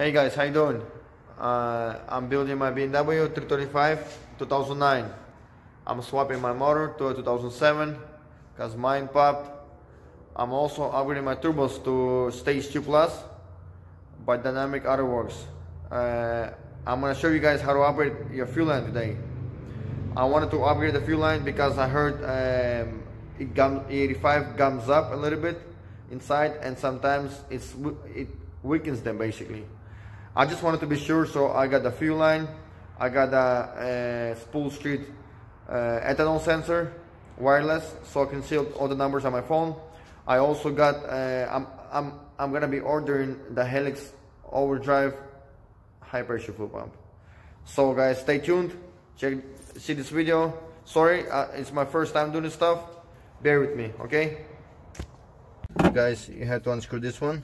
Hey guys, how you doing? I'm building my BMW 335 2009. I'm swapping my motor to a 2007 because mine popped. I'm also upgrading my turbos to stage 2+ by Dynamic Auto Works. I'm gonna show you guys how to upgrade your fuel line today. I wanted to upgrade the fuel line because I heard E85 gums up a little bit inside, and sometimes it weakens them basically. I just wanted to be sure, so I got the fuel line, I got the Spool Street ethanol sensor, wireless, so I can see all the numbers on my phone. I also got, I'm gonna be ordering the Helix overdrive high pressure fuel pump. So guys, stay tuned, see this video. Sorry, it's my first time doing this stuff. Bear with me, okay? Guys, you have to unscrew this one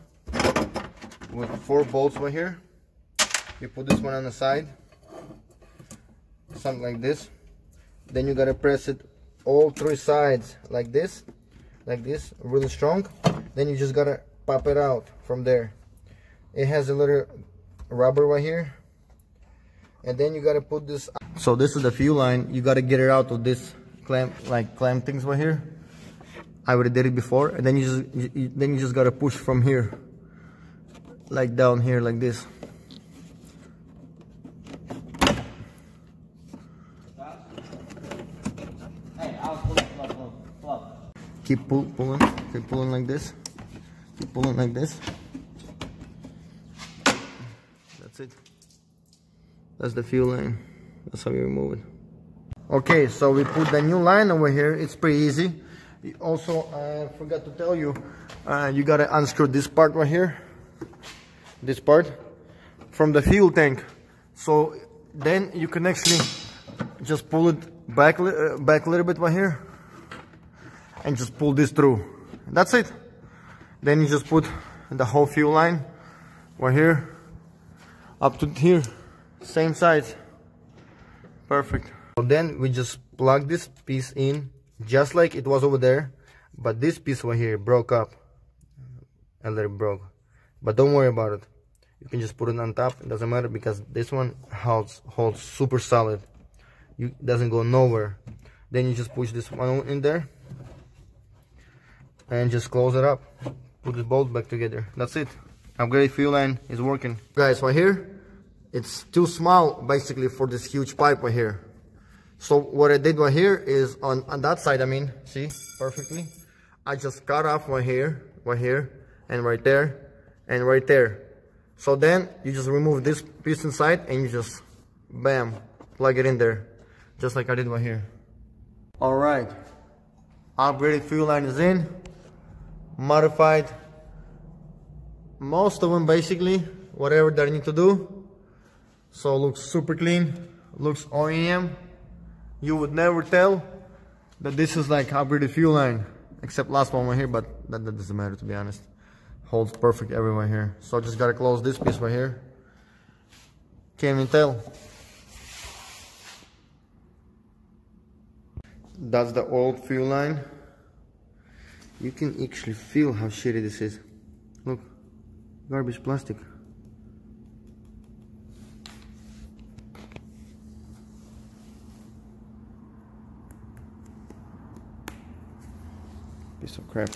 with 4 bolts right here. You put this one on the side, something like this. Then you gotta press it all 3 sides like this, really strong. Then you just gotta pop it out from there. It has a little rubber right here, and then you gotta put this. So this is the fuel line. You gotta get it out of this clamp, like clamp things right here. I already did it before, and then you just gotta push from here, like down here, like this. Keep pulling like this. Keep pulling like this. That's it. That's the fuel line. That's how you remove it. Okay, so we put the new line over here. It's pretty easy. Also, I forgot to tell you, you gotta unscrew this part right here, this part, from the fuel tank. So then you can actually just pull it back, back a little bit right here, and just pull this through. That's it. Then you just put the whole fuel line right here, up to here, same size. Perfect. So then we just plug this piece in, just like it was over there, but this piece right here broke up, a little broke, but don't worry about it. You can just put it on top, it doesn't matter, because this one holds super solid. It doesn't go nowhere. Then you just push this one in there and just close it up, put the bolt back together. That's it. Upgrade fuel line is working, guys. Right here, it's too small basically for this huge pipe right here. So what I did right here is on that side, I mean, see perfectly, I just cut off right here, and right there, and right there. So then you just remove this piece inside and you just bam, plug it in there, just like I did right here. All right, upgraded fuel line is in, modified most of them basically, whatever that I need to do. So it looks super clean, looks OEM. You would never tell that this is like upgraded fuel line, except last one right here, but that doesn't matter, to be honest. Holds perfect everywhere here. So just gotta close this piece right here. Can't even tell. That's the old fuel line. You can actually feel how shitty this is. Look, garbage plastic. Piece of crap.